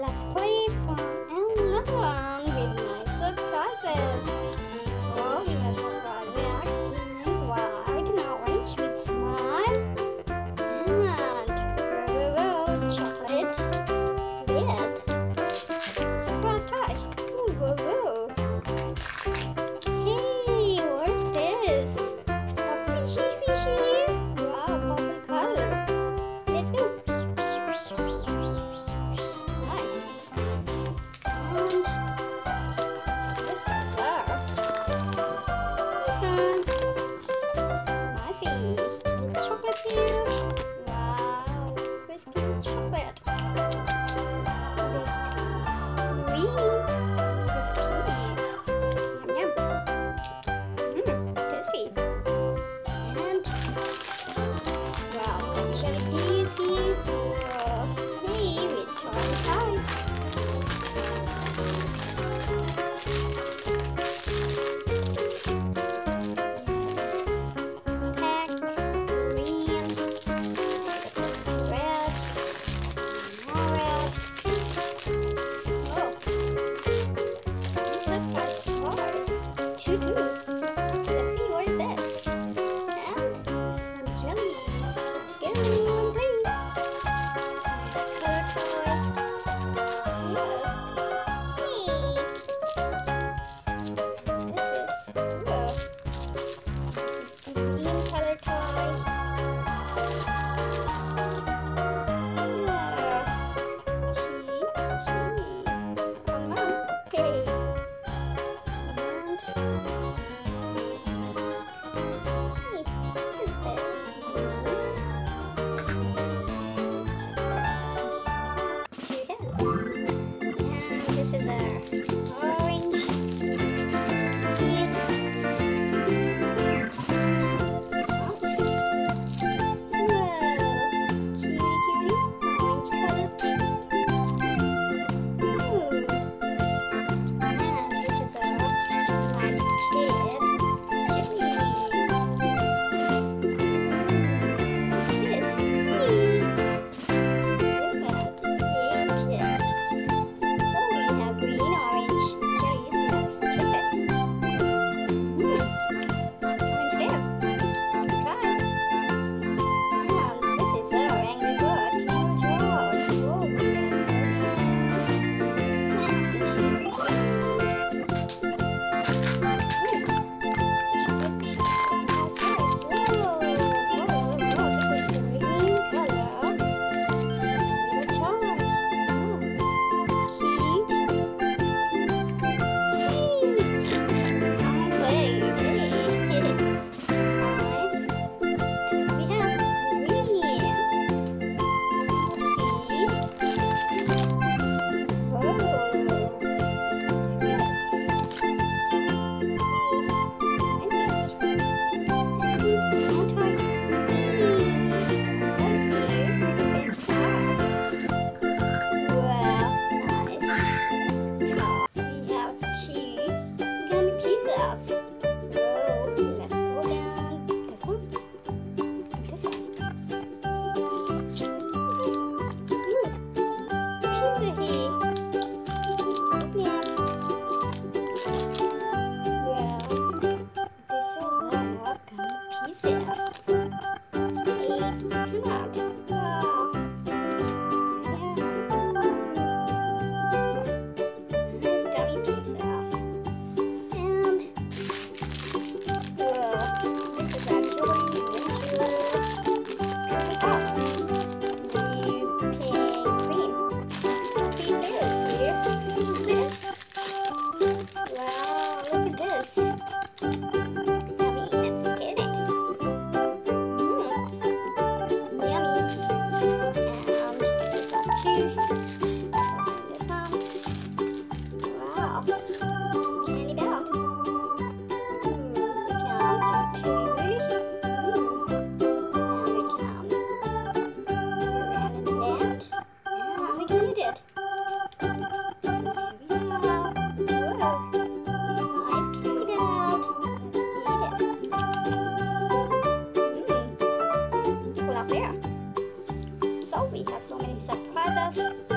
Let's play for another one with my surprises. Oh, with my surprise, we are in white and orange with slime and woo chocolate with surprise tie. Hey, what's this? A fishy. Wow, crispy chocolate. With crispies. Yum yum. Tasty. And wow, cherry peas here. Hey, with chocolate So we have so many surprises.